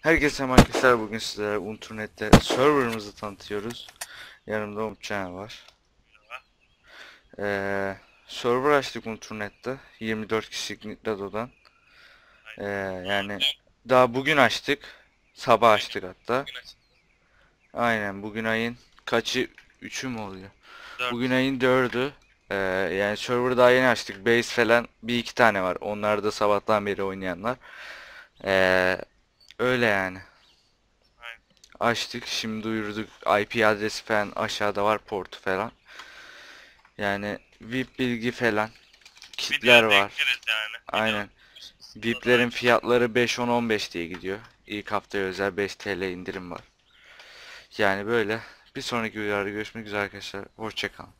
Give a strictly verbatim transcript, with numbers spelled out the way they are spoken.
Herkese merhabalar, bugün sizlere Unturned'de server'ımızı tanıtıyoruz. Yanımda Umutcan var. Ee, server açtık Unturned'de yirmi dört kişilik Lado'dan. Ee, yani daha bugün açtık. Sabah açtık hatta. Aynen, bugün ayın kaçı? üçü mü oluyor? Bugün ayın dördü. Ee, yani server daha yeni açtık. Base falan bir iki tane var. Onlar da sabahtan beri oynayanlar. Eee... Öyle yani. Aynen. Açtık, şimdi duyurduk. I P adresi falan aşağıda var, portu falan. Yani V I P bilgi falan. Kitler var. Yani. Aynen. V I P'lerin fiyatları beş, on, on beş diye gidiyor. İlk haftaya özel beş TL indirim var. Yani böyle. Bir sonraki videoda görüşmek üzere arkadaşlar. Hoşça kalın.